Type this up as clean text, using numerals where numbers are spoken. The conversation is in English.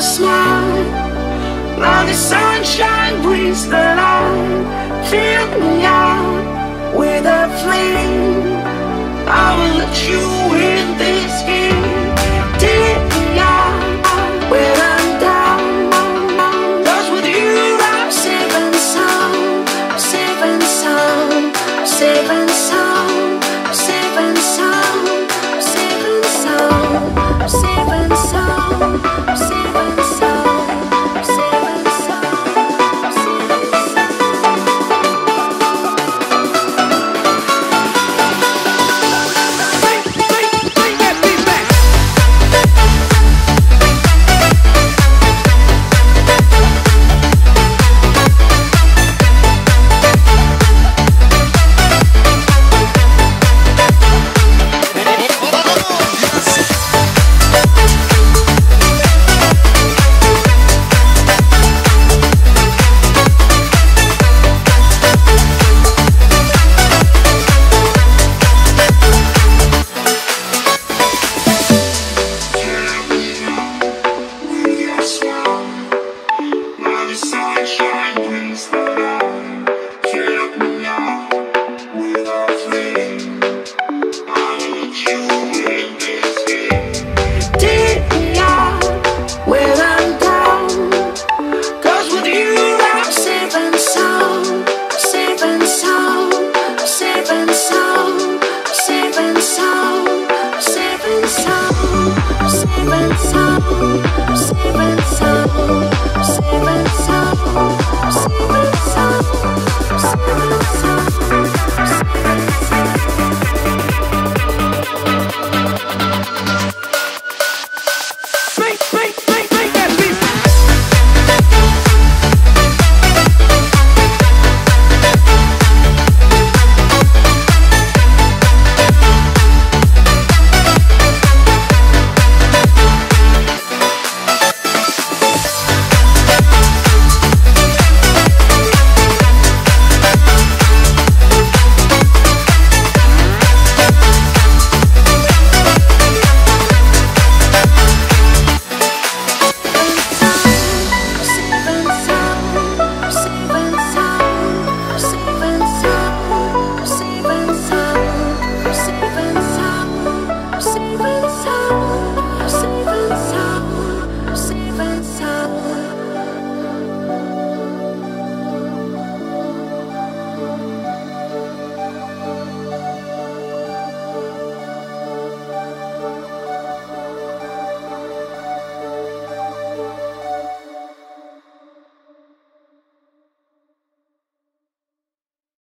a smile. Now the sunshine brings the light. Fill me out with a flame. I will let you in this game.